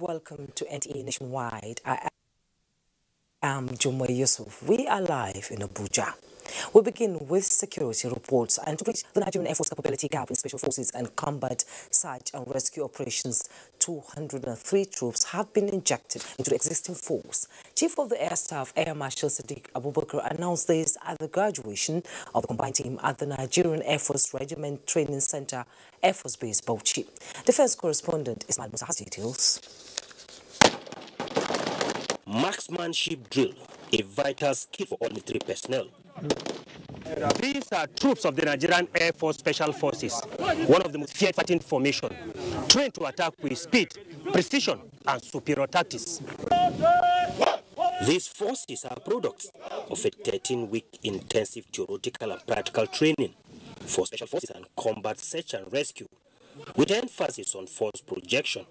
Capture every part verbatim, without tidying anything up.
Welcome to N T A Nationwide. I am Juma Yusuf. We are live in Abuja. We begin with security reports and to reach the Nigerian Air Force capability gap in special forces and combat search and rescue operations. two hundred and three troops have been injected into the existing force. Chief of the Air Staff, Air Marshal Sadiq Abubakar, announced this at the graduation of the combined team at the Nigerian Air Force Regiment Training Center, Air Force Base, Bauchi. Defense correspondent Ismail Musa has details. Marksmanship drill, a vital skill for all military personnel. These are troops of the Nigerian Air Force Special Forces, one of the most feared fighting formation, trained to attack with speed, precision, and superior tactics. These forces are products of a thirteen-week intensive theoretical and practical training for special forces and combat search and rescue, with emphasis on force projection,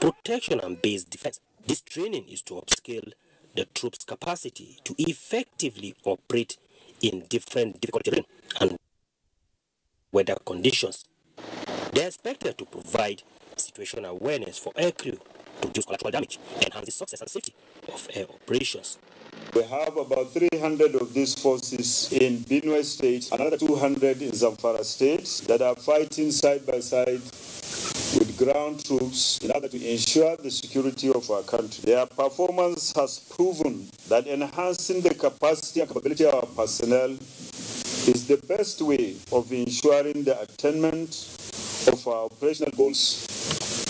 protection, and base defense. This training is to upscale the troops' capacity to effectively operate in different difficult terrain and weather conditions. They are expected to provide situational awareness for aircrew to reduce collateral damage, enhance the success and safety of air operations. We have about three hundred of these forces in Binway State, another two hundred in Zamfara State that are fighting side by side with ground troops in order to ensure the security of our country. Their performance has proven that enhancing the capacity and capability of our personnel is the best way of ensuring the attainment of our operational goals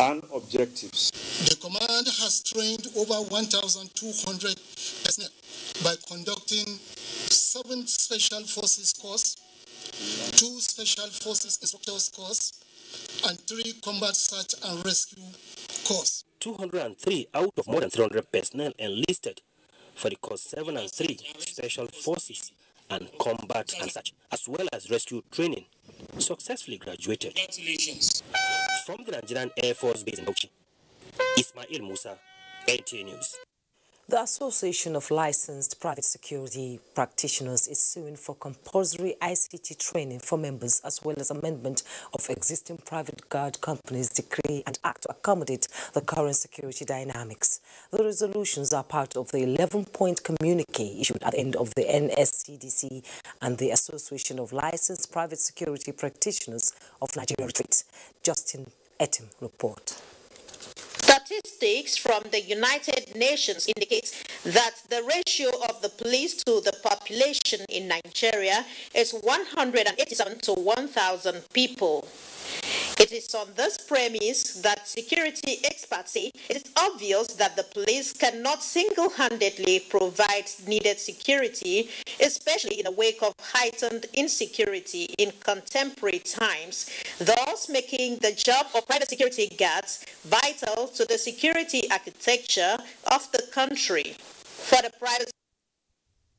and objectives. The command has trained over one thousand two hundred personnel by conducting seven special forces courses, two special forces instructors courses, and three combat search and rescue courses. two hundred and three out of more than three hundred personnel enlisted for the course seven and three special forces and combat and such, as well as rescue training, successfully graduated. Congratulations. From the Nigerian Air Force Base in Bauchi, Ismail Musa, N T A News. The Association of Licensed Private Security Practitioners is suing for compulsory I C T training for members, as well as amendment of existing private guard companies' decree and act to accommodate the current security dynamics. The resolutions are part of the eleven-point communique issued at the end of the N S C D C and the Association of Licensed Private Security Practitioners of Nigeria retreat. Justin Etim report. Statistics from the United Nations indicates that the ratio of the police to the population in Nigeria is one hundred eighty-seven to one thousand people. It is on this premise that security experts say it is obvious that the police cannot single-handedly provide needed security, especially in the wake of heightened insecurity in contemporary times, thus making the job of private security guards vital to the security architecture of the country. For the private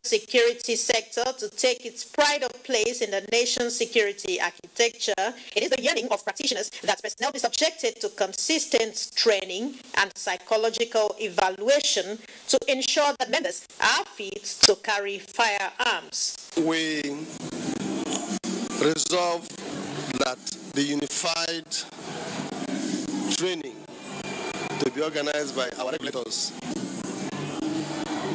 security sector to take its pride of place in the nation's security architecture, it is the yearning of practitioners that personnel be subjected to consistent training and psychological evaluation to ensure that members are fit to carry firearms. We resolve that the unified training to be organized by our regulators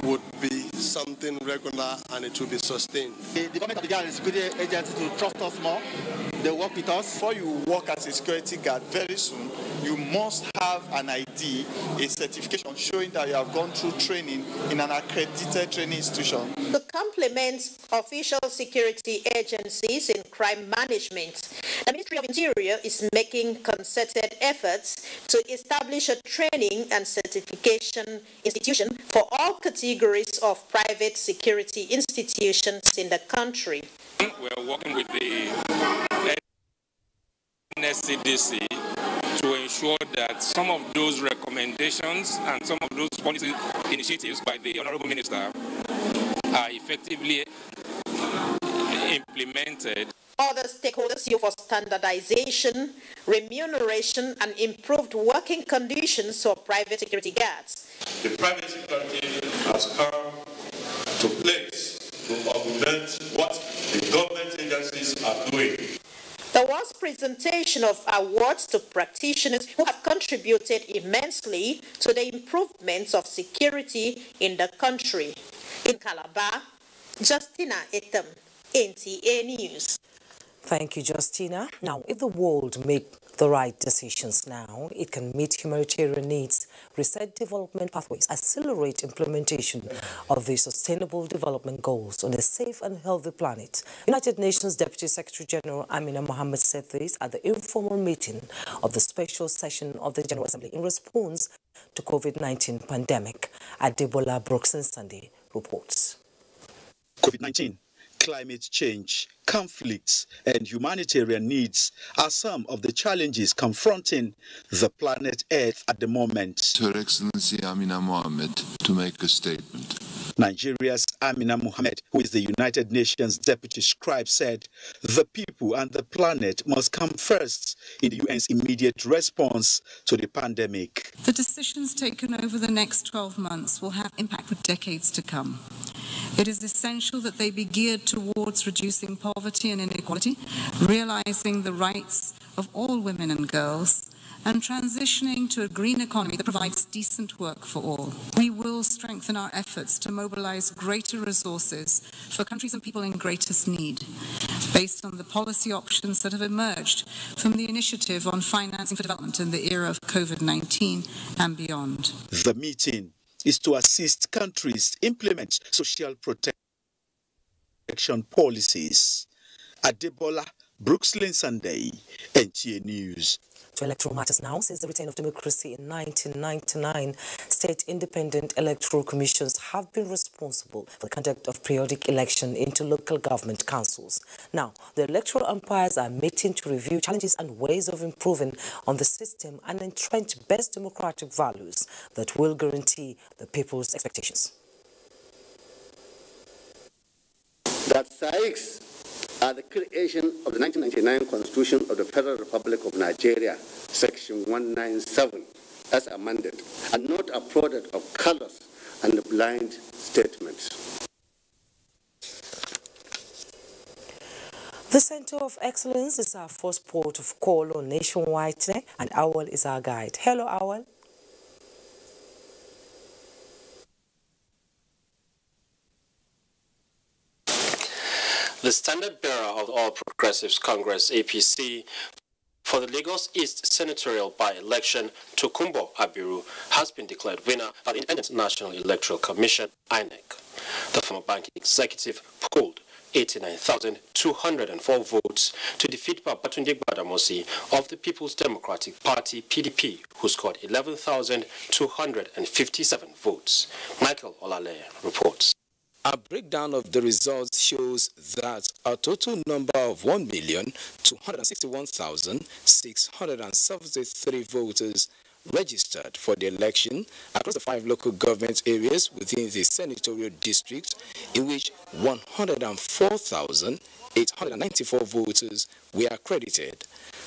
would be something regular and it will be sustained. The, the government of the Nigerian security agency to trust us more. They work with us. Before you work as a security guard, very soon you must have an I D, a certification showing that you have gone through training in an accredited training institution. To complement official security agencies in crime management, the Ministry of Interior is making concerted efforts to establish a training and certification institution for all categories of private security institutions in the country. We are working with the N S C D C to ensure that some of those recommendations and some of those policy initiatives by the Honorable Minister are effectively implemented. Other stakeholders due for standardization, remuneration, and improved working conditions for private security guards. The private security has come to place to augment what the government agencies are doing. There was presentation of awards to practitioners who have contributed immensely to the improvements of security in the country. In Calabar, Justin Etim, N T A News. Thank you, Justina. Now, if the world makes the right decisions now, it can meet humanitarian needs, reset development pathways, accelerate implementation of the Sustainable Development Goals on a safe and healthy planet. United Nations Deputy Secretary General Amina Mohammed said this at the informal meeting of the special session of the General Assembly in response to COVID nineteen pandemic. Adebola Brookes-Sunday reports. COVID nineteen. Climate change, conflicts, and humanitarian needs are some of the challenges confronting the planet Earth at the moment. To Her Excellency Amina Mohammed to make a statement. Nigeria's Amina Mohammed, who is the United Nations Deputy Scribe, said the people and the planet must come first in the U N's immediate response to the pandemic. The decisions taken over the next twelve months will have impact for decades to come. It is essential that they be geared towards reducing poverty and inequality, realizing the rights of all women and girls, and transitioning to a green economy that provides decent work for all. We will strengthen our efforts to mobilize greater resources for countries and people in greatest need, based on the policy options that have emerged from the initiative on financing for development in the era of COVID nineteen and beyond. The meeting is to assist countries implement social protection policies. Adebola Brookes-Sunday, N T A News. To electoral matters now. Since the return of democracy in nineteen ninety-nine, state independent electoral commissions have been responsible for the conduct of periodic election into local government councils. Now, the electoral umpires are meeting to review challenges and ways of improving on the system and entrench best democratic values that will guarantee the people's expectations. That Sykes are the creation of the nineteen ninety-nine Constitution of the Federal Republic of Nigeria, Section one ninety-seven, as amended, and not a product of colours and blind statements. The Center of Excellence is our first port of call on nationwide today, and Awal is our guide. Hello, Awal. The Standard Bearer of the All Progressives Congress, A P C, for the Lagos East Senatorial by-election, Tokunbo Abiru, has been declared winner by the Independent National Electoral Commission, I N E C. The former banking executive polled eighty-nine thousand two hundred four votes to defeat Babatunde Gbadamosi of the People's Democratic Party, P D P, who scored eleven thousand two hundred fifty-seven votes. Michael Olale reports. A breakdown of the results shows that a total number of one million two hundred sixty-one thousand six hundred seventy-three voters registered for the election across the five local government areas within the senatorial district, in which one hundred four thousand eight hundred ninety-four voters were accredited.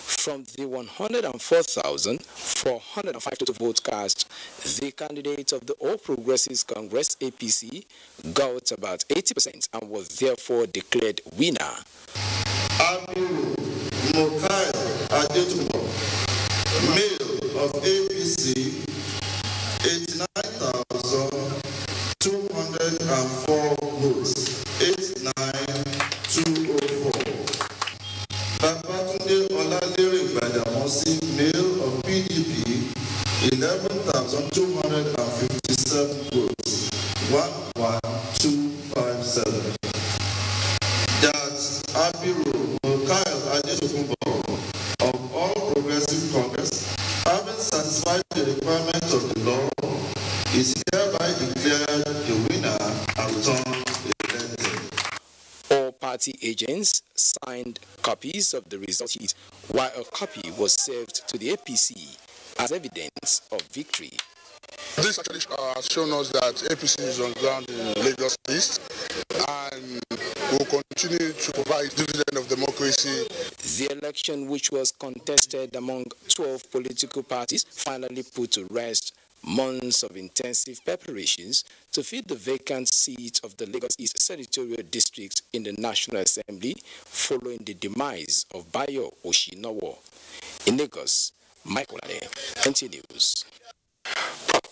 From the one hundred four thousand four hundred five total votes cast, the candidates of the All Progressives Congress, A P C, got about eighty percent and was therefore declared winner. Abiru Mokai Adetumo, male of A P C, eighty-nine thousand two hundred four votes, eighty-nine thousand two hundred four. Babatunde Oladere Gbadamosi, male of P D P, eleven thousand two hundred fifty-seven votes, one one two five seven. That's Abiru Mokai Adetumo of All Progressive Congress, having satisfied the requirements of the law, is hereby declared the winner and returned elected. All party agents signed Copies of the result sheet, while a copy was served to the A P C as evidence of victory. This actually has shown us that A P C is on ground in Lagos East and will continue to provide dividend of democracy. The election, which was contested among twelve political parties, finally put to rest months of intensive preparations to fill the vacant seat of the Lagos East Senatorial District in the National Assembly following the demise of Bayo Oshinowo. In Lagos, Michael Ade, N T A News.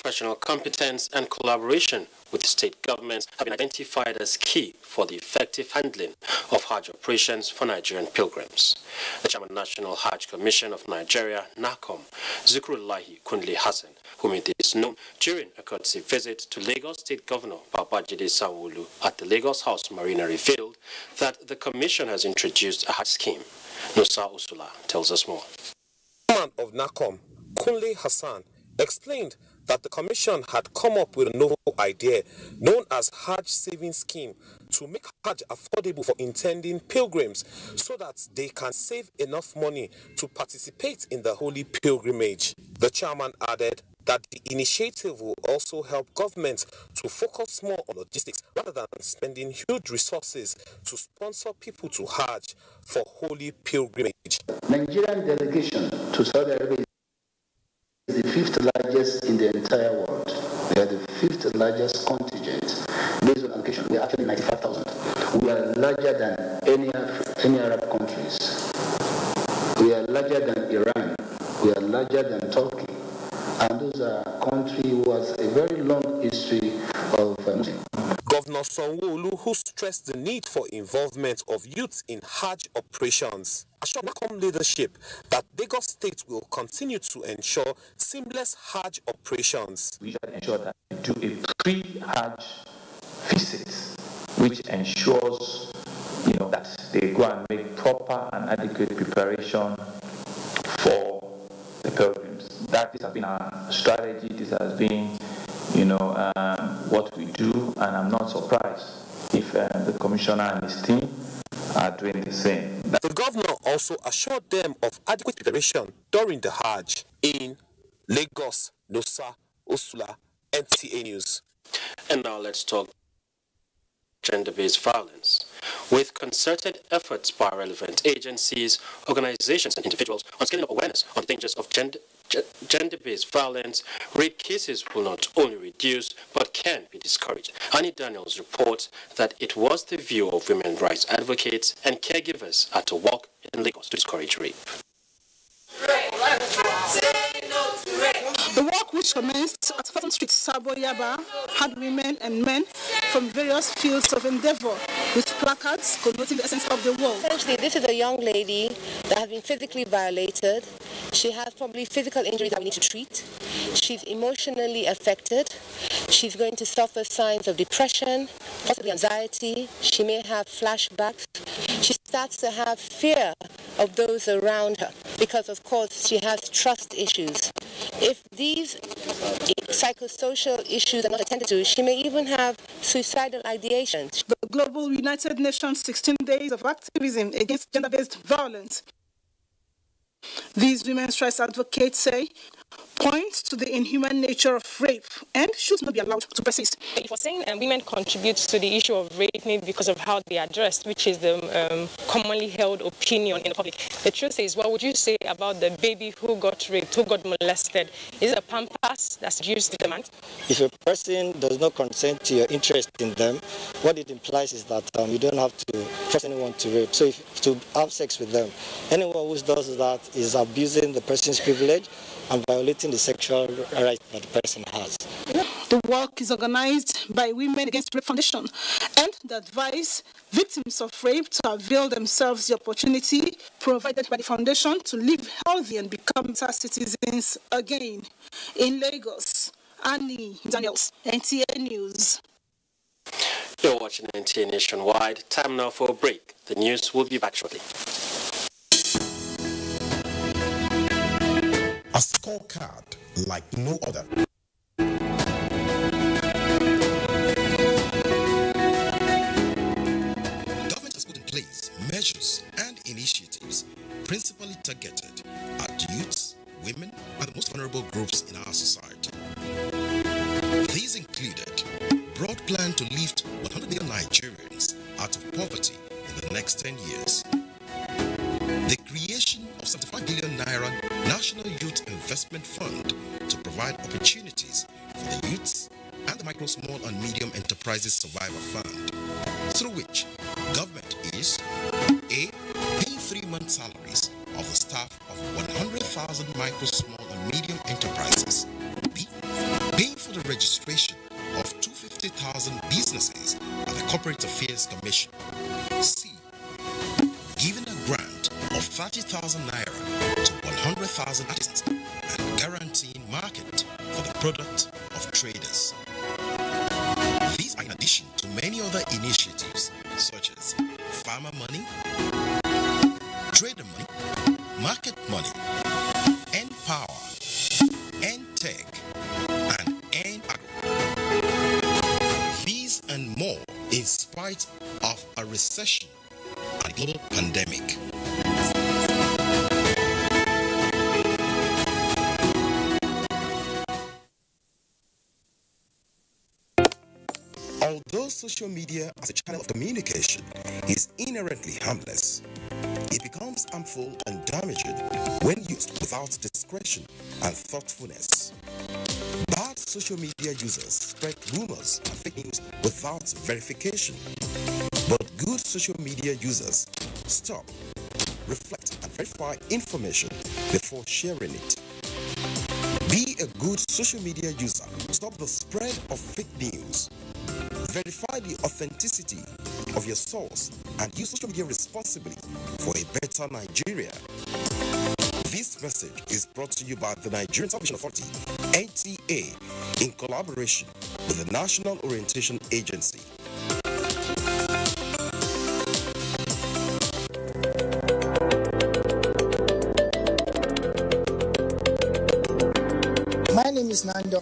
Professional competence and collaboration with state governments have been identified as key for the effective handling of Hajj operations for Nigerian pilgrims. The Chairman of the National Hajj Commission of Nigeria, NACOM, Zikrullahi Kunle Hassan, who made this known during a courtesy visit to Lagos State Governor Babajide Sanwo-Olu at the Lagos House Marina, revealed that the Commission has introduced a Hajj scheme. Nusa Usula tells us more. The Chairman of NACOM, Kunle Hassan, explained that the Commission had come up with a novel idea known as Hajj Savings Scheme to make Hajj affordable for intending pilgrims so that they can save enough money to participate in the holy pilgrimage. The chairman added that the initiative will also help governments to focus more on logistics rather than spending huge resources to sponsor people to Hajj for holy pilgrimage. Nigerian delegation to Saudi Arabia is the fifth largest in the entire world. We are the fifth largest contingent based on allocation. We are actually ninety-five thousand. We are larger than any, any Arab countries. We are larger than Iran. We are larger than Turkey. And those are countries who has a very long history of Muslim. Um, Governor Sanwo-Olu, who stressed the need for involvement of youth in Hajj operations, assured NACOM leadership that Lagos State will continue to ensure seamless Hajj operations. We shall ensure that we do a pre-Hajj visit, which ensures, you know, that they go and make proper and adequate preparation for the pilgrims. That this has been our strategy. This has been, you know, uh, what we do, and I'm not surprised if uh, the commissioner and his team are doing the same. The governor also assured them of adequate preparation during the Hajj. In Lagos, Nusa Usula, N T A News. And now let's talk gender-based violence. With concerted efforts by relevant agencies, organizations, and individuals on scaling up awareness on the dangers of gender, gender-based violence, rape cases will not only reduce, but can be discouraged. Annie Daniels reports that it was the view of women's rights advocates and caregivers at a walk in Lagos to discourage rape. The walk, which commenced at Fatum Street, Sabo Yaba, had women and men from various fields of endeavor with placards connoting the essence of the walk. Essentially, this is a young lady that has been physically violated. She has probably physical injuries that we need to treat. She's emotionally affected. She's going to suffer signs of depression, possibly anxiety. She may have flashbacks. She starts to have fear of those around her because, of course, she has trust issues. If these psychosocial issues are not attended to, she may even have suicidal ideations. The Global United Nations sixteen Days of Activism Against Gender-Based Violence, these women's rights advocates say, points to the inhuman nature of rape and should not be allowed to persist. If we're saying um, women contribute to the issue of rape, maybe because of how they are dressed, which is the um, commonly held opinion in the public. The truth is, what would you say about the baby who got raped, who got molested? Is it a pampas that's used to demand? If a person does not consent to your interest in them, what it implies is that um, you don't have to force anyone to rape. So if to have sex with them, anyone who does that is abusing the person's privilege and violating the sexual rights that the person has. The walk is organized by Women Against Rape Foundation, and they advise victims of rape to avail themselves the opportunity provided by the foundation to live healthy and become better citizens again. In Lagos, Annie Daniels, N T A News. You're watching N T A Nationwide. Time now for a break. The news will be back shortly. A scorecard like no other. Government has put in place measures and initiatives particularly targeted at youths, women, and the most vulnerable groups in our society. These included broad plan to lift one hundred million Nigerians out of poverty in the next ten years, the creation of seventy-five billion naira National Youth Investment Fund to provide opportunities for the youths, and the Micro Small and Medium Enterprises Survivor Fund, through which government is A. Paying three-month salaries of the staff of one hundred thousand micro, small and medium enterprises. B. Paying for the registration of two hundred fifty thousand businesses at the Corporate Affairs Commission. C. Giving a grant of thirty thousand naira to one hundred thousand artisans and guaranteeing market for the product of traders. These are in addition to many other initiatives such as farmer money, trader money, market money, N-Power, N-Tech, and N-Agro. These and more in spite of a recession and a global pandemic. Although social media as a channel of communication is inherently harmless, it becomes harmful and damaging when used without discretion and thoughtfulness. Bad social media users spread rumors and fake news without verification. But good social media users stop, reflect, and verify information before sharing it. Be a good social media user. Stop the spread of fake news. Verify the authenticity of your source and use social media responsibly for a better Nigeria. This message is brought to you by the Nigerian Television Authority, N T A, in collaboration with the National Orientation Agency.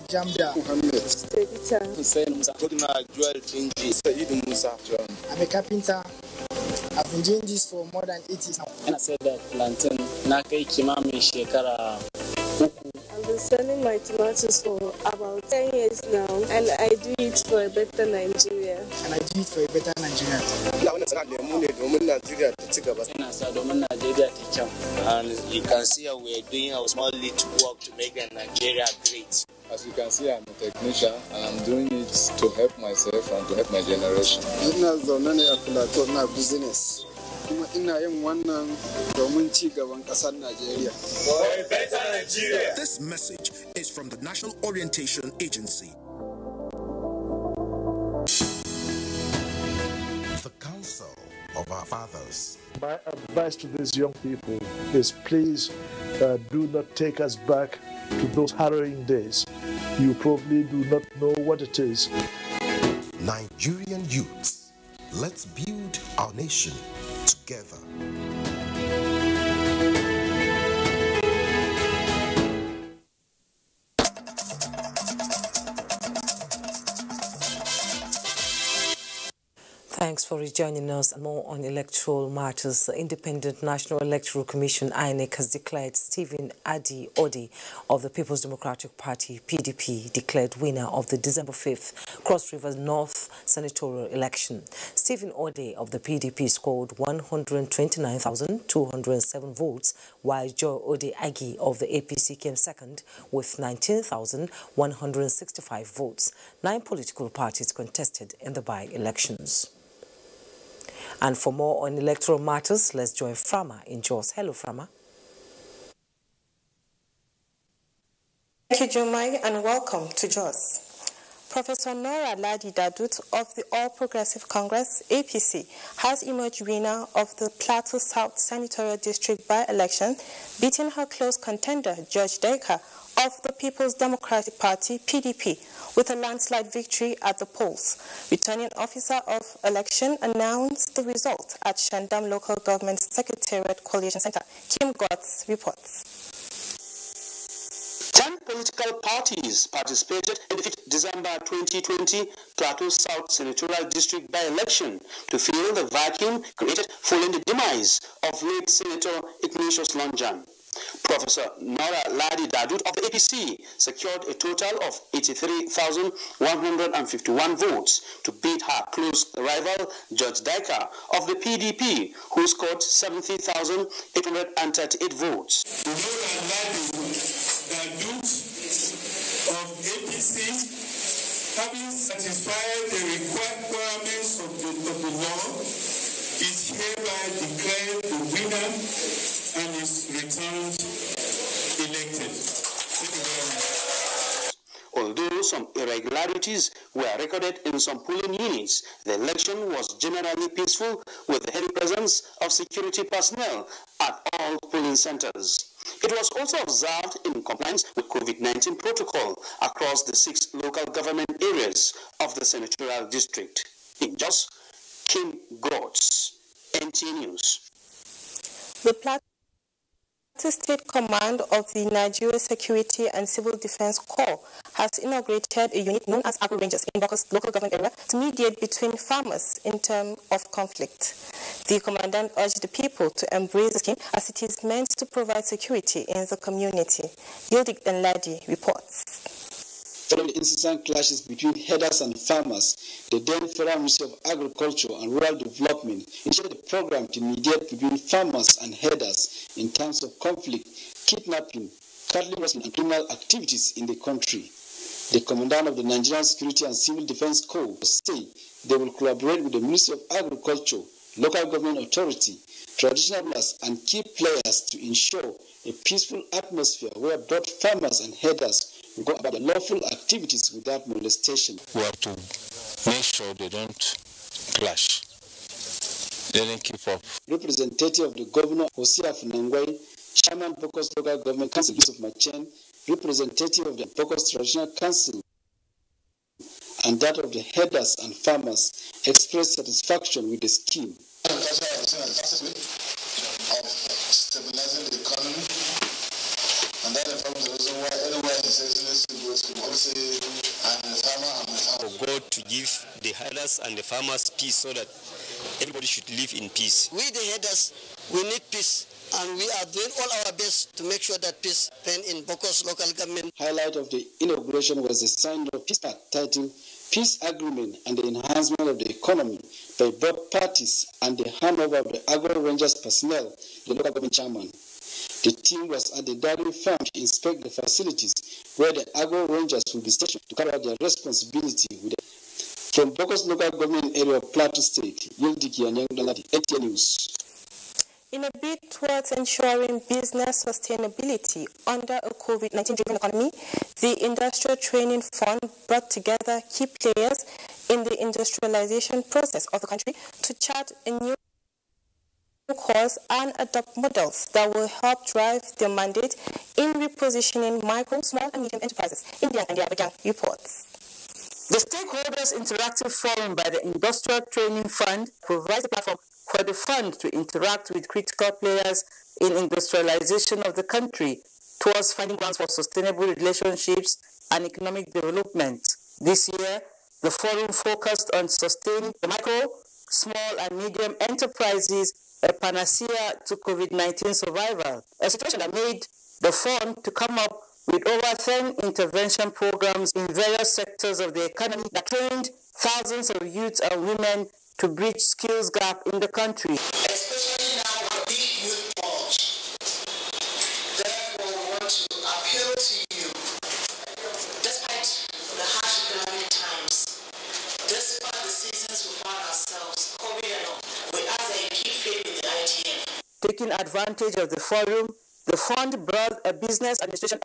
Jamda Mohammed, Editor Hussein Musa, Joel Tunji, Said Musa. I'm a carpenter. I've been doing this for more than eight years now. And I said that plantain nakai kimami shekara. I've been selling my tomatoes for about ten years now, and I do it for a better Nigeria. And I do it for a better Nigeria. And you can see how we are doing our small little work to make Nigeria great. As you can see, I'm a technician, and I'm doing it to help myself and to help my generation. business. This message is from the National Orientation Agency. The Council of Our Fathers. My advice to these young people is please uh, do not take us back to those harrowing days. You probably do not know what it is. Nigerian youths, let's build our nation together. Thanks for rejoining us. More on electoral matters. The Independent National Electoral Commission (I N E C) has declared Stephen Adi Odi of the People's Democratic Party (P D P) declared winner of the December fifth Cross River North senatorial election. Stephen Odi of the P D P scored one hundred twenty-nine thousand two hundred seven votes, while Joe Odi Agi of the A P C came second with nineteen thousand one hundred sixty-five votes. Nine political parties contested in the by-elections. And for more on electoral matters, let's join Frama in Jos. Hello, Frama. Thank you, Juma, and welcome to Jos. Professor Nora Ladi Dadut of the All Progressives Congress (A P C) has emerged winner of the Plateau South Senatorial District by-election, beating her close contender George Deka of the People's Democratic Party (P D P) with a landslide victory at the polls. Returning officer of election announced the result at Shandam Local Government Secretariat Coalition Center. Kim Gotts reports. Ten political parties participated in the fifth of December twenty twenty Plateau South Senatorial District by-election to fill the vacuum created following the demise of late Senator Ignatius Lonjan. Professor Nora Ladi Dadut of the A P C secured a total of eighty-three thousand one hundred fifty-one votes to beat her close rival George Dika of the P D P, who scored seventy thousand eight hundred thirty-eight votes. Dadut of A P C, having satisfied the requirements of the, of the law, is hereby declared the winner and is returned elected. Thank you very much. Although some irregularities were recorded in some polling units, the election was generally peaceful with the heavy presence of security personnel at all polling centers. It was also observed in compliance with COVID nineteen protocol across the six local government areas of the senatorial district. In Jos, Kim Gotts, N T A News. The Plateau State Command of the Nigerian Security and Civil Defense Corps has inaugurated a unit known as Agro Rangers in Bokkos Local Government area to mediate between farmers in terms of conflict. The commandant urged the people to embrace the scheme as it is meant to provide security in the community. Yodik and Ladi reports. Following the incessant clashes between herders and farmers, the then Federal Ministry of Agriculture and Rural Development initiated a program to mediate between farmers and herders in terms of conflict, kidnapping, cattle rustling, and criminal activities in the country. The commandant of the Nigerian Security and Civil Defense Corps said they will collaborate with the Ministry of Agriculture, local government authority, traditional rulers, and key players to ensure a peaceful atmosphere where both farmers and herders will go about the lawful activities without molestation. We have to make sure they don't clash. They don't keep up. Representative of the governor, Hosea Funangwai, Chairman Bokkos Local Government Council, Yusuf Machen, representative of the Bokkos Traditional Council, and that of the herders and farmers, expressed satisfaction with the scheme. Agriculture has been a fantastic way of stabilizing the economy, and that is probably the reason why everywhere he says, let's do what we want to say, and the farmer and the farmer. For God to give the herders and the farmers peace so that everybody should live in peace. We, the herders, we need peace, and we are doing all our best to make sure that peace reigns in Bokkos Local Government. Highlight of the inauguration was the signing of Peace Act titled Peace Agreement and the Enhancement of the Economy by both parties and the handover of the Agro Rangers personnel, the local government chairman. The team was at the dairy farm to inspect the facilities where the Agro Rangers will be stationed to carry out their responsibility with the... From Bokkos Local Government area of Plateau State, Yildiki and Yangdalati, N T A News. In a bid towards ensuring business sustainability under a COVID nineteen driven economy, the Industrial Training Fund brought together key players in the industrialization process of the country to chart a new course and adopt models that will help drive their mandate in repositioning micro, small, and medium enterprises. India and the Abuja reports. The Stakeholders Interactive Forum by the Industrial Training Fund provides a platform for the fund to interact with critical players in industrialization of the country towards finding grounds for sustainable relationships and economic development. This year, the forum focused on sustaining the micro, small and medium enterprises, a panacea to COVID nineteen survival, a situation that made the fund to come up with over ten intervention programs in various sectors of the economy that trained thousands of youths and women to bridge skills gap in the country. Especially now with the youth bulge. Therefore, we want to appeal to you. Despite the harsh economic times, despite the seasons we find ourselves, COVID and all, we ask that you keep faith with the I T F. Taking advantage of the forum, the fund brought a business administration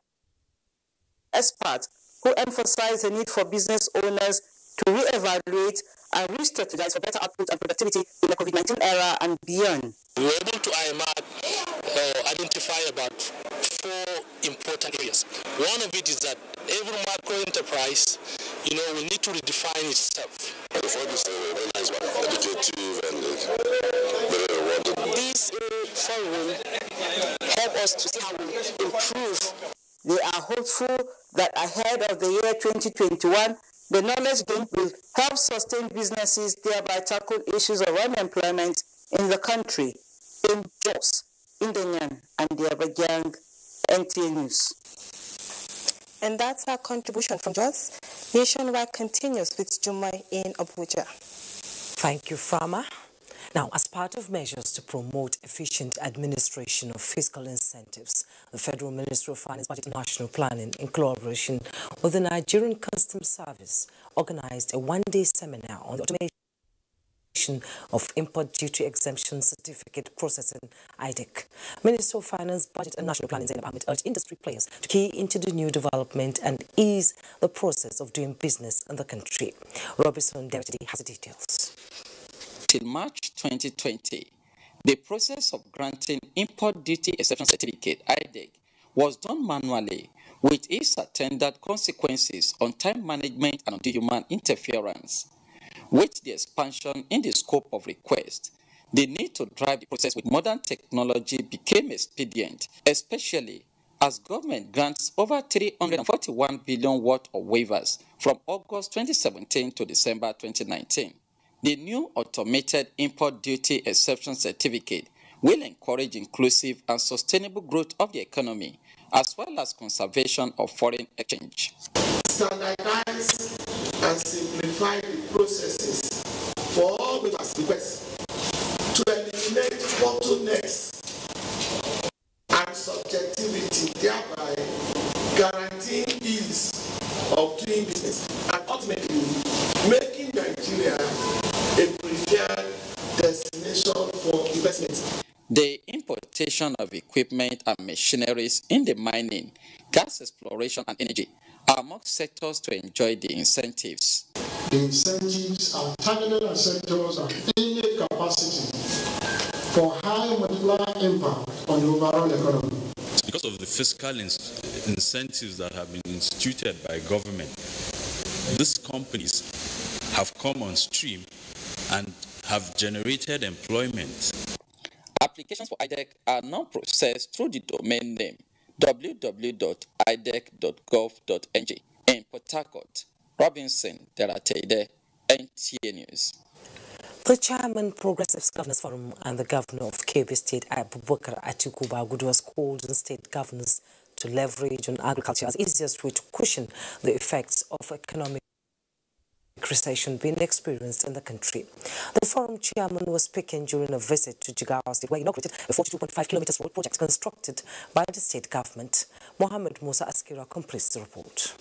expert who emphasized the need for business owners to reevaluate and re-strategize for better output and productivity in the COVID nineteen era and beyond. We were able to I M A R C uh, identify about four important areas. One of it is that every micro enterprise, you know, we need to redefine itself. This uh, forum helped us to see how we improve They are hopeful that ahead of the year twenty twenty-one, the knowledge gained will help sustain businesses, thereby tackle issues of unemployment in the country. In Jos, Indonyan, and the Abuja, N T A News. And that's our contribution from Jos. Nationwide continues with Juma in Abuja. Thank you, Frama. Now, as part of measures to promote efficient administration of fiscal incentives, the Federal Ministry of Finance, Budget and National Planning, in collaboration with the Nigerian Customs Service, organized a one-day seminar on the automation of import duty exemption certificate processing, I D E C. Minister of Finance, Budget and National Planning Department urged industry players to key into the new development and ease the process of doing business in the country. Robinson Deputy has the details. Till March twenty twenty, the process of granting Import Duty Exemption Certificate I D E C was done manually, with its attendant consequences on time management and on human interference. With the expansion in the scope of request, the need to drive the process with modern technology became expedient, especially as government grants over three hundred forty-one billion worth of waivers from August twenty seventeen to December twenty nineteen. The new automated import duty exemption certificate will encourage inclusive and sustainable growth of the economy, as well as conservation of foreign exchange. Standardize and simplify the processes for all waivers requests to eliminate bottlenecks and subjectivity, thereby guaranteeing ease of doing business and ultimately making Nigeria a preferred destination for investment. The importation of equipment and machineries in the mining, gas exploration and energy are among sectors to enjoy the incentives. The incentives are targeted at sectors of innate capacity for high multiplier impact on the overall economy. Because of the fiscal incentives that have been instituted by government, these companies have come on stream and have generated employment. Applications for I D E C are now processed through the domain name w w w dot idec dot gov dot n g. In Port Harcourt, Robinson Delateide, N T A News. The chairman Progressives Governors Forum and the governor of Kebbi State, Abubakar Atiku Bagudu, has called on state governors to leverage on agriculture as easiest way to cushion the effects of economic recession being experienced in the country. The forum chairman was speaking during a visit to Jigawa State, where he inaugurated a forty-two point five kilometers road project constructed by the state government. Mohammed Musa Askira completes the report.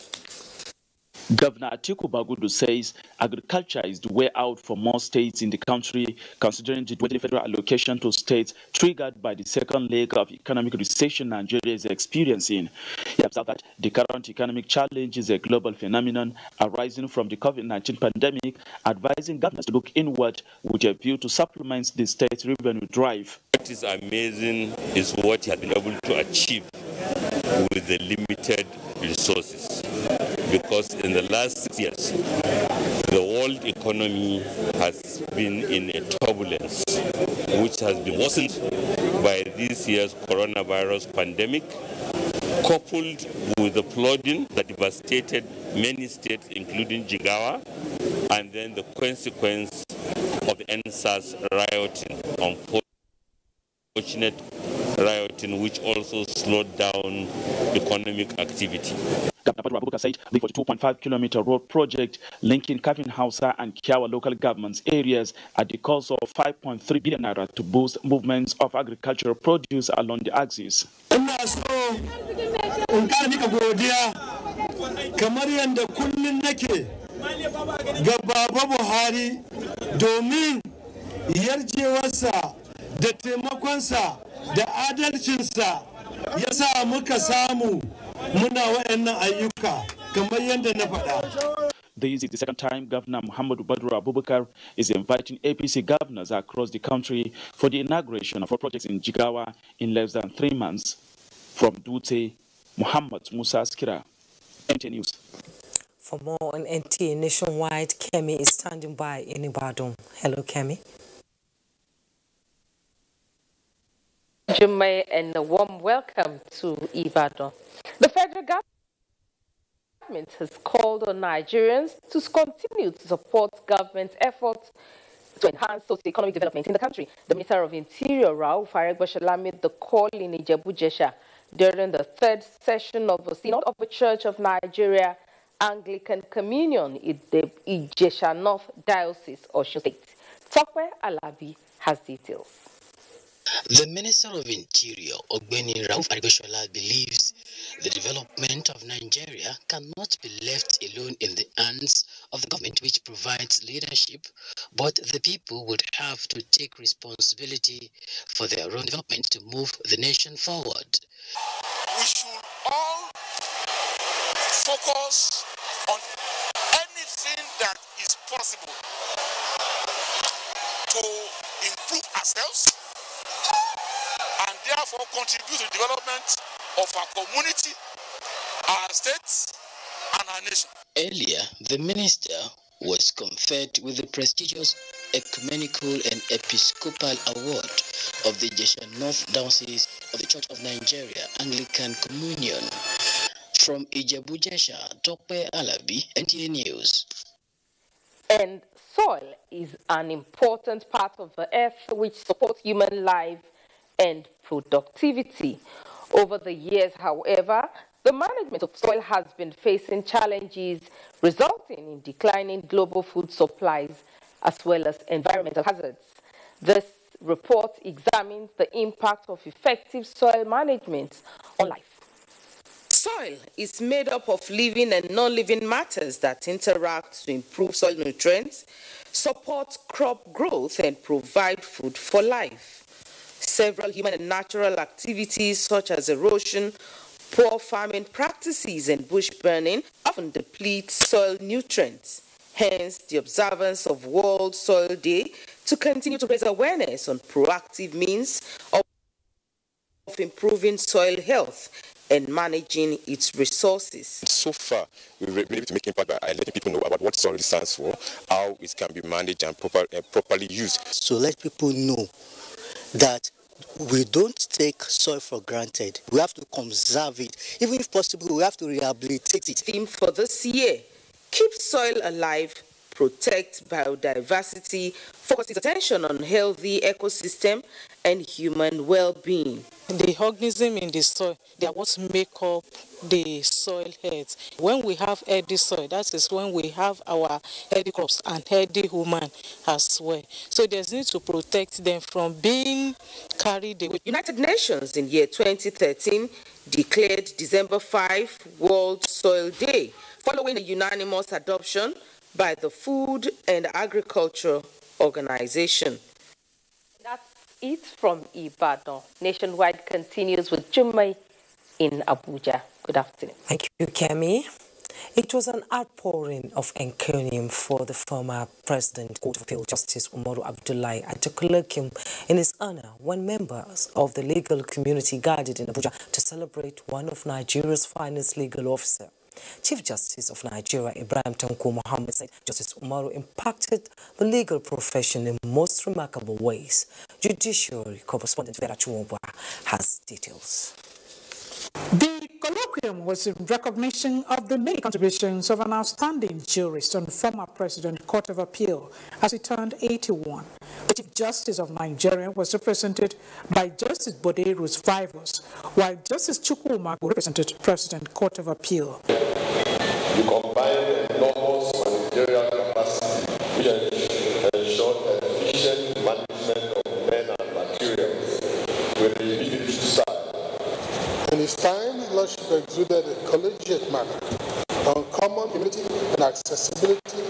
Governor Atiku Bagudu says agriculture is the way out for more states in the country, considering the federal allocation to states triggered by the second leg of economic recession Nigeria is experiencing. He observed that the current economic challenge is a global phenomenon arising from the COVID nineteen pandemic, advising governors to look inward with a view to supplement the state's revenue drive. What is amazing is what he has been able to achieve with the limited resources, because in the last six years, the world economy has been in a turbulence, which has been worsened by this year's coronavirus pandemic, coupled with the flooding that devastated many states, including Jigawa, and then the consequence of the N S A S rioting, unfortunate rioting, which also slowed down economic activity. Governor Bagudu said the forty-two point five kilometer road project linking Kafin Hausa and Kiawa local governments areas at the cost of five point three billion naira to boost movements of agricultural produce along the axis. This is the second time Governor Muhammadu Badru Abubakar is inviting A P C governors across the country for the inauguration of projects in Jigawa in less than three months. From Dutse, Muhammad Musa Askira, N T A News. For more on N T A Nationwide, Kemi is standing by in Ibadan. Hello, Kemi. Jumai, and a warm welcome to Ibadan. The federal government has called on Nigerians to continue to support government efforts to enhance socio-economic development in the country. The Minister of Interior, Rauf Aregbesola, made the call in Ijebu-Jesha during the third session of the Synod of the Church of Nigeria Anglican Communion in the Ijesha North Diocese, Osun State. Tokwe Alabi has details. The Minister of Interior, Ogbeni Rauf Aregbesola, believes the development of Nigeria cannot be left alone in the hands of the government, which provides leadership, but the people would have to take responsibility for their own development to move the nation forward. We should all focus on anything that is possible to improve ourselves and therefore contribute to the development of our community, our states, and our nation. Earlier, the minister was conferred with the prestigious Ecumenical and Episcopal Award of the Ijesha North Diocese of the Church of Nigeria Anglican Communion. From Ijebu-Jesha, Tope Alabi, N T A News. And soil is an important part of the earth which supports human life and productivity. Over the years, however, the management of soil has been facing challenges resulting in declining global food supplies as well as environmental hazards. This report examines the impact of effective soil management on life. Soil is made up of living and non-living matters that interact to improve soil nutrients, support crop growth, and provide food for life. Several human and natural activities such as erosion, poor farming practices, and bush burning often deplete soil nutrients. Hence, the observance of World Soil Day to continue to raise awareness on proactive means of improving soil health and managing its resources. So far, we've been able to make impact by letting people know about what soil stands for, how it can be managed and proper, uh, properly used. So let people know that we don't take soil for granted. We have to conserve it. Even if possible, we have to rehabilitate it. Theme for this year: keep soil alive, protect biodiversity, focus its attention on healthy ecosystem and human well-being. The organisms in the soil, they are what make up the soil heads. When we have healthy soil, that is when we have our healthy crops and healthy human as well. So there's need to protect them from being carried away. United Nations in year twenty thirteen declared December fifth World Soil Day, following the unanimous adoption by the Food and Agriculture Organization. That's it from Ibadan. Nationwide continues with Juma in Abuja. Good afternoon. Thank you, Kemi. It was an outpouring of encomium for the former President Court of Appeal Justice Umaru Abdullahi Ajakalakam in his honor when members of the legal community gathered in Abuja to celebrate one of Nigeria's finest legal officers. Chief Justice of Nigeria Ibrahim Tanko Muhammad said Justice Umaru impacted the legal profession in most remarkable ways. Judiciary correspondent Vera Chumobwa has details. The colloquium was in recognition of the many contributions of an outstanding jurist and former President Court of Appeal as he turned eighty-one. The Chief Justice of Nigeria was represented by Justice Bode Rusvaivos, while Justice Chukwumagu represented President Court of Appeal. You combine the enormous managerial capacity which ensured efficient management of men and materials with the military side. In his time, Lordship exuded a collegiate manner, uncommon humility and accessibility,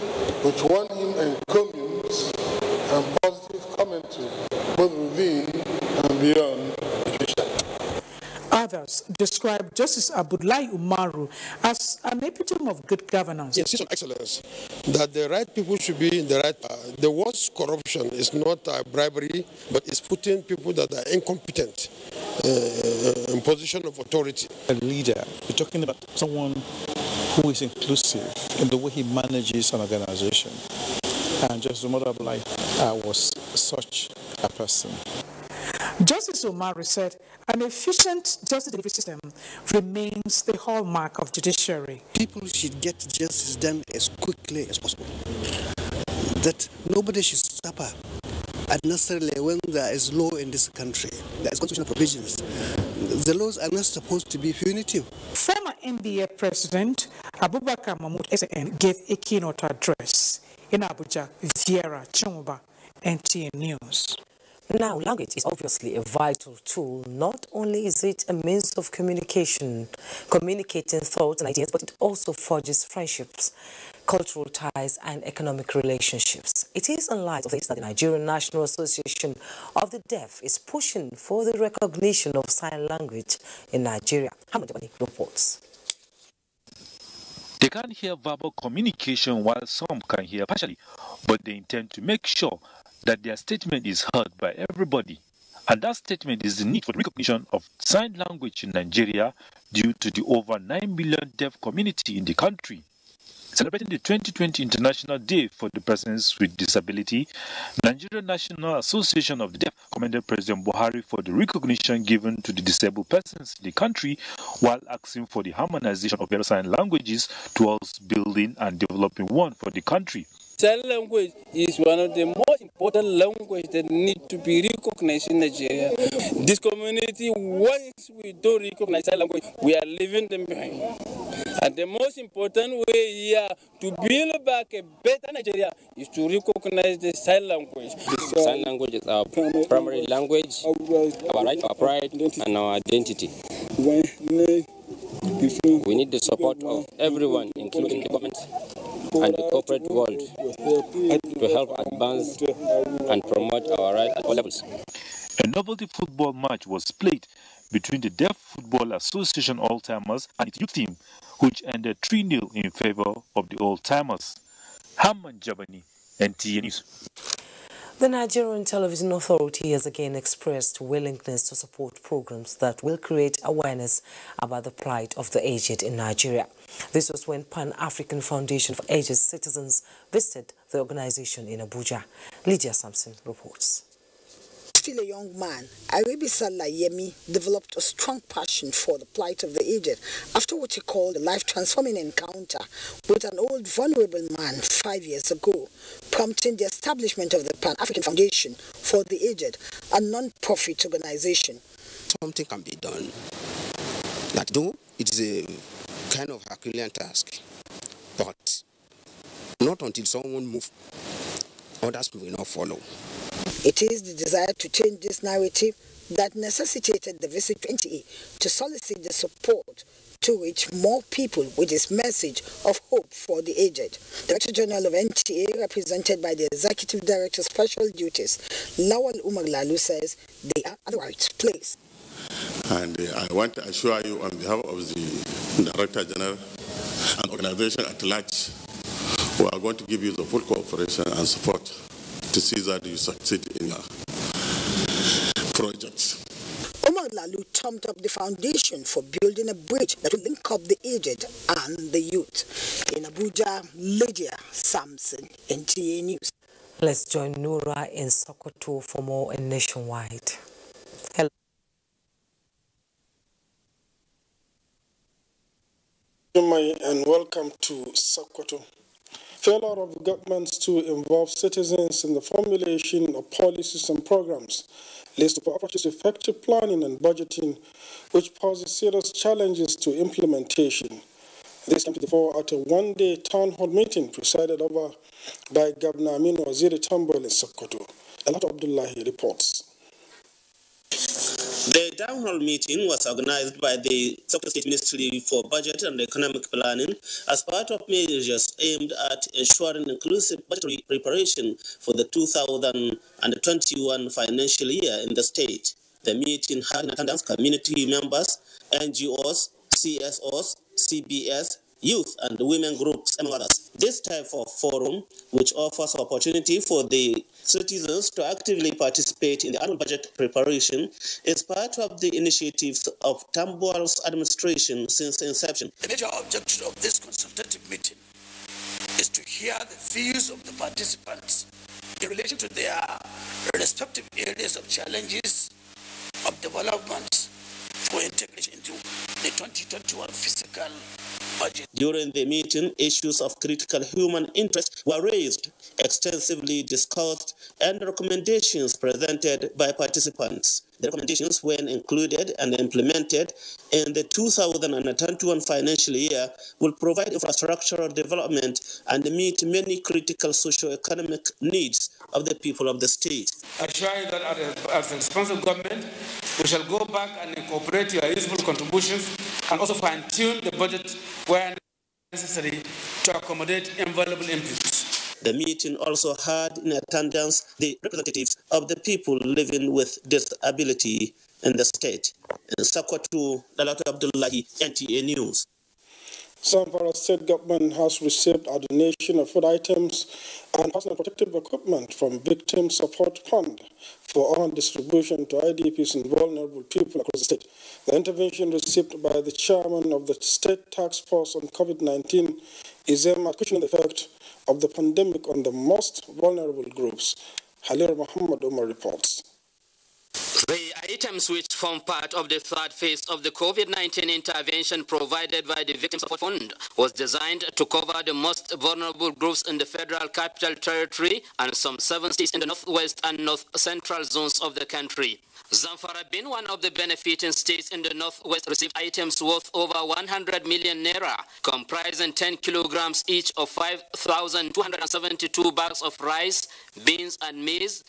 which won him encomiums and positive commentary both within and beyond Abuja. Others describe Justice Abdullahi Umaru as an epitome of good governance. He insists on excellence, that the right people should be in the right. Uh, the worst corruption is not uh, bribery, but it's putting people that are incompetent Uh, in position of authority. A leader, we're talking about someone who is inclusive in the way he manages an organization. And Justice Umaru Abdullahi was such a person. Just Justice Umaru said, an efficient justice delivery system remains the hallmark of judiciary. People should get justice done as quickly as possible. That nobody should suffer unnecessarily when there is law in this country. There is constitutional provisions. The laws are not supposed to be punitive. Former N D A President Abubakar Mahmoud S N gave a keynote address in Abuja. Viera Chumba, N T A News. Now, language is obviously a vital tool. Not only is it a means of communication, communicating thoughts and ideas, but it also forges friendships, cultural ties, and economic relationships. It is in light of this that the Nigerian National Association of the Deaf is pushing for the recognition of sign language in Nigeria. Hamid Abani reports. They can't hear verbal communication while some can hear partially, but they intend to make sure that their statement is heard by everybody. And that statement is the need for the recognition of sign language in Nigeria due to the over nine million deaf community in the country. Celebrating the twenty twenty International Day for the Persons with Disability, Nigerian National Association of the Deaf commended President Buhari for the recognition given to the disabled persons in the country while asking for the harmonization of various sign languages towards building and developing one for the country. Sign language is one of the most important languages that need to be recognized in Nigeria. This community, once we don't recognize sign language, we are leaving them behind. And the most important way here to build back a better Nigeria is to recognize the sign language. The sign language is our primary language, our right, our pride, and our identity. We need the support of everyone, including the government and the corporate world, to help advance and promote our rights at all levels. A novelty football match was played between the Deaf Football Association Old-Timers and its youth team, which ended three nil in favor of the Old-Timers. Hamman Jabani, N T A News. The Nigerian Television Authority has again expressed willingness to support programs that will create awareness about the plight of the aged in Nigeria. This was when Pan-African Foundation for Aged Citizens visited the organization in Abuja. Lydia Sampson reports. Still a young man, Arebisala Yemi developed a strong passion for the plight of the aged after what he called a life-transforming encounter with an old vulnerable man five years ago, prompting the establishment of the Pan-African Foundation for the Aged, a non-profit organization. Something can be done, that though it is a kind of Herculean task, but not until someone moves, others will not follow. It is the desire to change this narrative that necessitated the visit to N T A to solicit the support to reach more people with this message of hope for the aged. Director General of N T A, represented by the Executive Director of Special Duties, Lawal Umar Lalu, says they are at the right place. And uh, I want to assure you on behalf of the Director General and organization at large, we are going to give you the full cooperation and support to see that you succeed in your projects. Omar Lalu thumped up the foundation for building a bridge that will link up the aged and the youth. In Abuja, Lydia Sampson, N T A News. Let's join Nura in Sokoto for more in Nationwide. Hello. And welcome to Sokoto. Failure of governments to involve citizens in the formulation of policies and programs leads to properties effective planning and budgeting, which poses serious challenges to implementation. This came to the fore at a one-day town hall meeting presided over by Governor Aminu Waziri Tambol in Sokoto. Elato Abdullahi reports. The town hall meeting was organized by the Sokoto State Ministry for Budget and Economic Planning as part of measures aimed at ensuring inclusive budgetary preparation for the two thousand twenty-one financial year in the state. The meeting had attendance community members, N G Os, C S Os, C B S, youth and women groups, and others. This type of forum, which offers opportunity for the citizens to actively participate in the annual budget preparation, is part of the initiatives of Tambuwal's administration since inception. The major objective of this consultative meeting is to hear the views of the participants in relation to their respective areas of challenges of developments for integration into the twenty twenty-one fiscal budget. During the meeting, issues of critical human interest were raised, extensively discussed, and recommendations presented by participants. The recommendations were included and implemented in the two thousand twenty-one financial year, will provide infrastructural development and meet many critical socio-economic needs of the people of the state. Assuring that as a responsible government, we shall go back and incorporate your useful contributions and also fine-tune the budget where necessary to accommodate invaluable inputs. The meeting also had in attendance the representatives of the people living with disability in the state. In Sokoto, Dalato Abdullahi, N T A News. Zamfara State government has received a donation of food items and personal protective equipment from Victim Support Fund for on distribution to I D Ps and vulnerable people across the state. The intervention received by the chairman of the State Task Force on COVID nineteen is aimed at cushioning the effect of the pandemic on the most vulnerable groups. Halir Muhammad Omar reports. The items which form part of the third phase of the COVID nineteen intervention provided by the Victim Support Fund was designed to cover the most vulnerable groups in the Federal Capital Territory and some seven states in the northwest and north central zones of the country. Zamfara, being one of the benefiting states in the northwest, received items worth over one hundred million naira, comprising ten kilograms each of five thousand two hundred seventy-two bags of rice, beans and maize,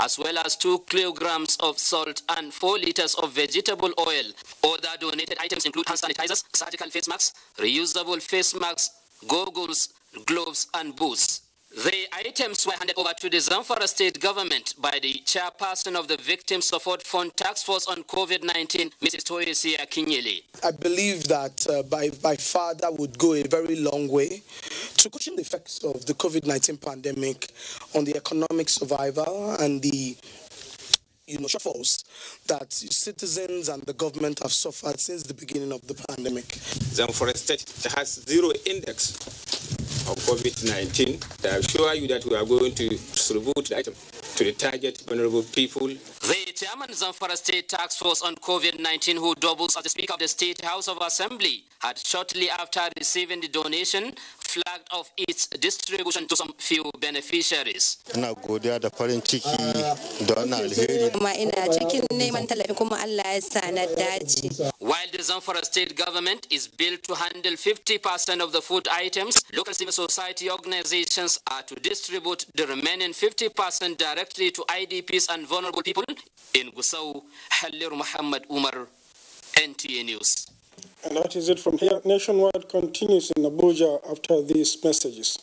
as well as two kilograms of salt and four liters of vegetable oil. Other donated items include hand sanitizers, surgical face masks, reusable face masks, goggles, gloves, and boots. The items were handed over to the Zamfara State government by the chairperson of the Victim Support Fund Task Force on COVID nineteen, Missus Toyesi Akinyele. I believe that uh, by, by far that would go a very long way to cushion the effects of the COVID nineteen pandemic on the economic survival and the you know, shortfalls that citizens and the government have suffered since the beginning of the pandemic. Zamfara State has zero index of COVID nineteen. I assure you that we are going to distribute the item to the target vulnerable people. The chairman Zamfara State Task Force on COVID nineteen, who doubles as the Speaker of the State House of Assembly, had shortly after receiving the donation flagged off its distribution to some few beneficiaries. Ina godiya da farin ciki da wannan alheri. Kuma ina cikin neman tallafi kuma Allah ya sa na dace. While the Zamfara State government is built to handle fifty percent of the food items, local civil society organizations are to distribute the remaining fifty percent directly to I D Ps and vulnerable people. In Gusau, Halir Muhammad Umar, N T A News. And that is it from here. Nationwide continues in Abuja after these messages.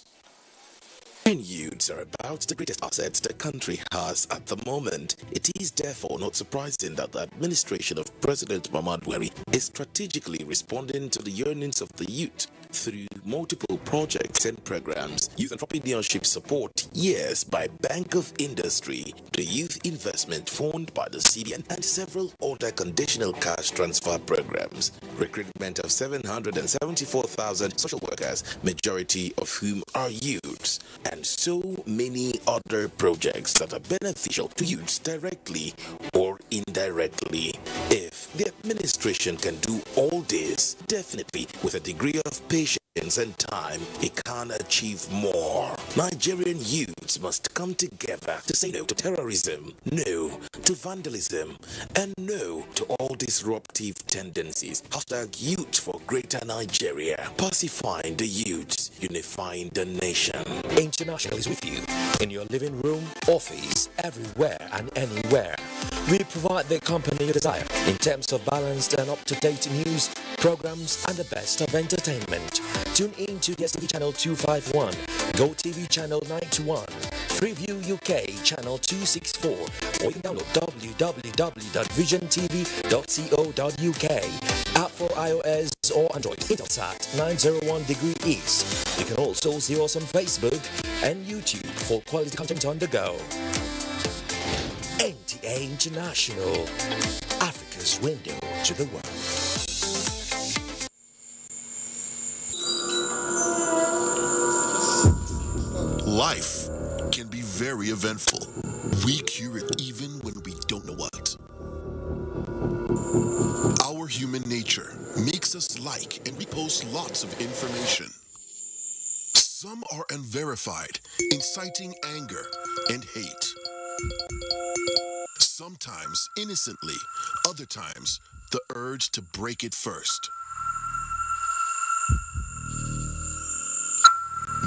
Youths are about the greatest assets the country has at the moment. It is therefore not surprising that the administration of President Muhammadu Buhari is strategically responding to the yearnings of the youth through multiple projects and programs. Youth entrepreneurship support years by Bank of Industry, the Youth Investment Fund by the C B N, and several other conditional cash transfer programs. Recruitment of seven hundred seventy-four thousand social workers, majority of whom are youths, and so many other projects that are beneficial to youths directly or indirectly. If the administration can do all this, definitely with a degree of patience and time, it can achieve more. Nigerian youths must come together to say no to terrorism, no to vandalism, and no to all disruptive tendencies. Hashtag Youth for Greater Nigeria. Pacifying the youths, unifying the nation. International is with you in your living room, office, everywhere and anywhere. We provide the company you desire in terms of balanced and up-to-date news, programs, and the best of entertainment. Tune in to D S T V Channel two fifty-one, GoTV Channel ninety-one, Freeview U K Channel two sixty-four, or you can download w w w dot vision t v dot co dot u k, app for iOS or Android, Intelsat nine oh one degree east. You can also see us on Facebook and YouTube for quality content on the go. N T A International, Africa's window to the world. Life can be very eventful. We cure it even when we don't know what. human nature makes us like and repost lots of information. Some are unverified, inciting anger and hate. Sometimes innocently, other times the urge to break it first.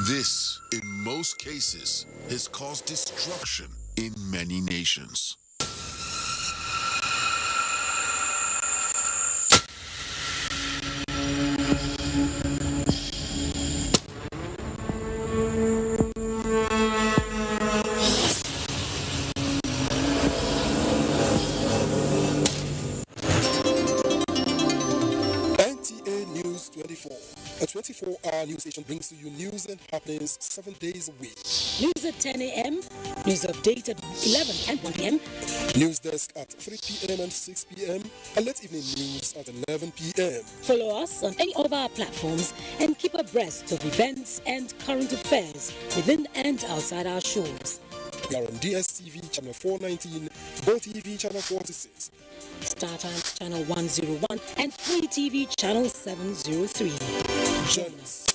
This, in most cases, has caused destruction in many nations. twenty-four hour news station brings to you news and happenings seven days a week. News at ten A M, news update at eleven and one P M, news desk at three P M and six P M, and late evening news at eleven P M Follow us on any of our platforms and keep abreast of events and current affairs within and outside our shores. We are on D S T V channel four nineteen, GoTV channel forty-six, StarTimes channel one oh one, and Free T V channel seven oh three. Join us.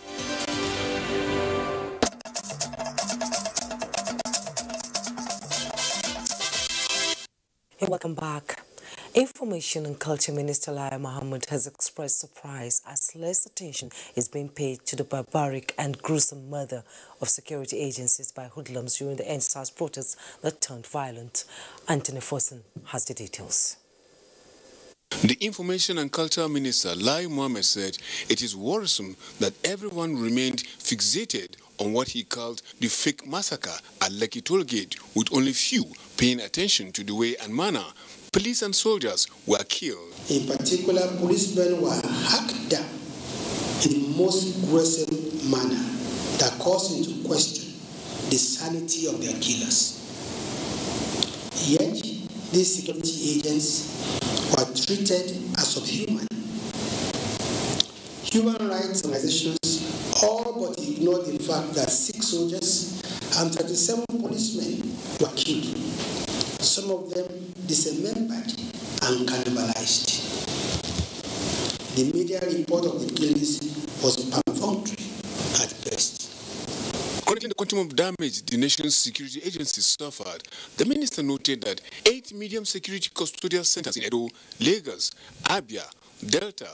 Hey, welcome back. Information and Culture Minister Ismail Muhammad has expressed surprise as less attention is being paid to the barbaric and gruesome murder of security agencies by hoodlums during the End SARS protests that turned violent. Anthony Fossen has the details. The Information and Culture Minister Lai Mohammed said it is worrisome that everyone remained fixated on what he called the fake massacre at Lekki Toll Gate, with only few paying attention to the way and manner police and soldiers were killed. In particular, policemen were hacked down in the most gruesome manner that calls into question the sanity of their killers. Yet, these security agents were treated as subhuman. Human rights organizations all but ignored the fact that six soldiers and thirty-seven policemen were killed, some of them dismembered and cannibalized. The media report of the killings was perfunctory at best. According to the quantum of damage the nation's security agencies suffered, the minister noted that eight medium security custodial centers in Edo, Lagos, Abia, Delta,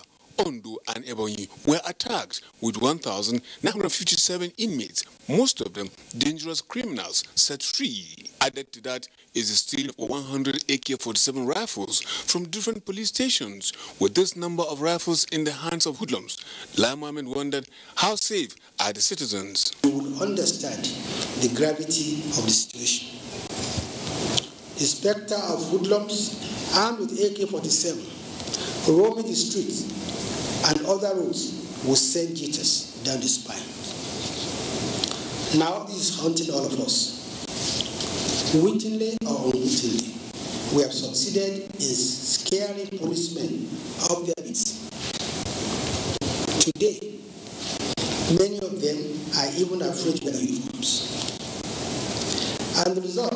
Ondo, and Ebonyi were attacked, with one thousand nine hundred fifty-seven inmates, most of them dangerous criminals, set free. Added to that is the stealing of one hundred A K forty-seven rifles from different police stations. With this number of rifles in the hands of hoodlums, Lai Mohammed wondered how safe are the citizens. You will understand the gravity of the situation. The spectre of hoodlums armed with A K forty-seven roaming the streets and other roads will send jitters down the spine. Now this is haunting all of us. Wittingly or unwittingly, we have succeeded in scaring policemen off their beats. Today, many of them are even afraid to wear their uniforms. And the result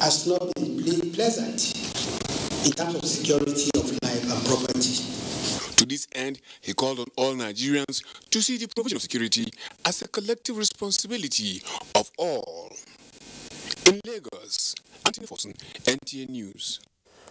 has not been pleasant in terms of security of life and property. To this end, he called on all Nigerians to see the provision of security as a collective responsibility of all. In Lagos, Anthony Fossen, N T A News.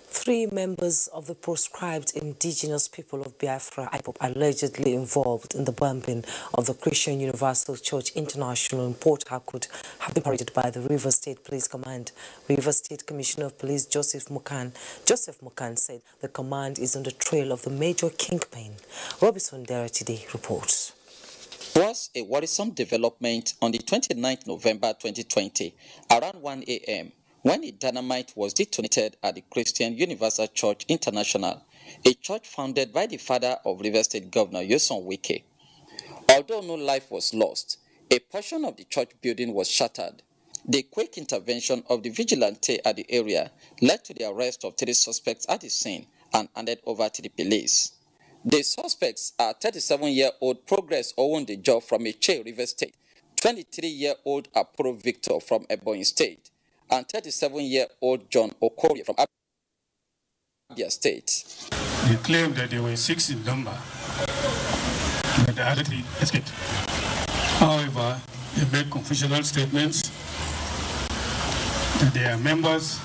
Three members of the proscribed indigenous people of Biafra, I P O B, allegedly involved in the bombing of the Christian Universal Church International in Port Harcourt have been paraded by the Rivers State Police Command. Rivers State Commissioner of Police Joseph Mukan, Joseph Mukan said the command is on the trail of the major kingpin. Robinson Deratide reports. Was a worrisome development on the twenty-ninth of November twenty twenty around one A M when a dynamite was detonated at the Christian Universal Church International, a church founded by the father of Rivers State Governor Nyesom Wike. Although no life was lost, a portion of the church building was shattered. The quick intervention of the vigilante at the area led to the arrest of three suspects at the scene and handed over to the police. The suspects are thirty-seven-year-old Progress Owondejo from Eche River State, twenty-three-year-old Apuro Victor from Ebonyi State, and thirty-seven-year-old John Okorie from Abia State. They claimed that they were six in number, but the other three escaped. However, they made confessional statements that they are members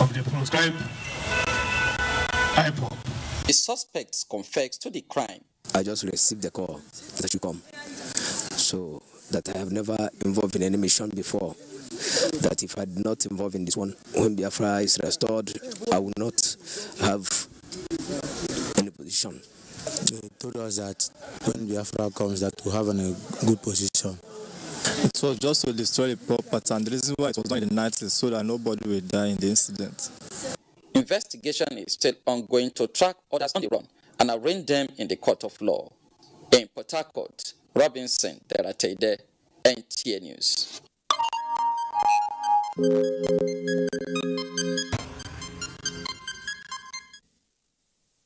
of the proscribed I P O B. The suspects confessed to the crime. I just received the call that you come. So that I have never involved in any mission before. That if I did not involve in this one, when Biafra is restored, I will not have any position. They told us that when Biafra comes, that we have a good position. So just to destroy the property, and the reason why it was done in the nineties, so that nobody will die in the incident. Investigation is still ongoing to track others on the run and arraign them in the court of law. In Port Harcourt, Robinson Deratede, N T A News.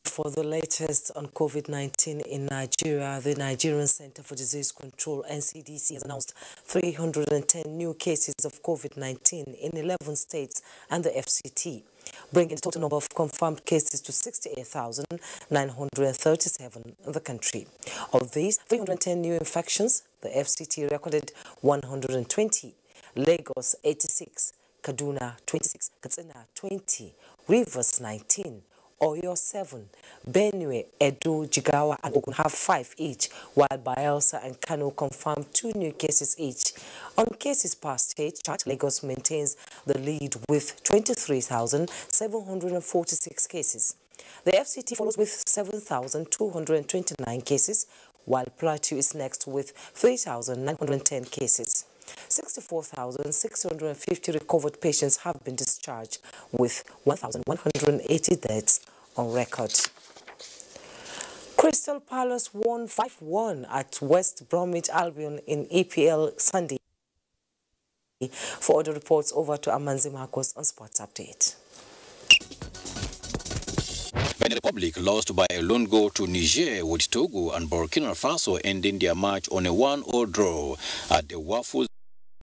For the latest on COVID nineteen in Nigeria, the Nigerian Center for Disease Control, N C D C, has announced three hundred ten new cases of COVID nineteen in eleven states and the F C T, bringing the total number of confirmed cases to sixty-eight thousand nine hundred thirty-seven in the country. Of these, three hundred ten new infections, the F C T recorded one hundred twenty, Lagos eighty-six, Kaduna twenty-six, Katsina twenty, Rivers nineteen, Oyo seven, Benue, Edo, Jigawa and Ogun have five each, while Bayelsa and Kano confirmed two new cases each. On cases per state chart, Lagos maintains the lead with twenty-three thousand seven hundred forty-six cases. The F C T follows with seven thousand two hundred twenty-nine cases, while Plateau is next with three thousand nine hundred ten cases. sixty-four thousand six hundred fifty recovered patients have been discharged, with one thousand one hundred eighty deaths on record. Crystal Palace won five one at West Bromwich Albion in E P L Sunday. For other reports, over to Amanzi Marcos on Sports Update. Benin Republic lost by a lone goal to Niger, with Togo and Burkina Faso ending their match on a one all draw at the Waffles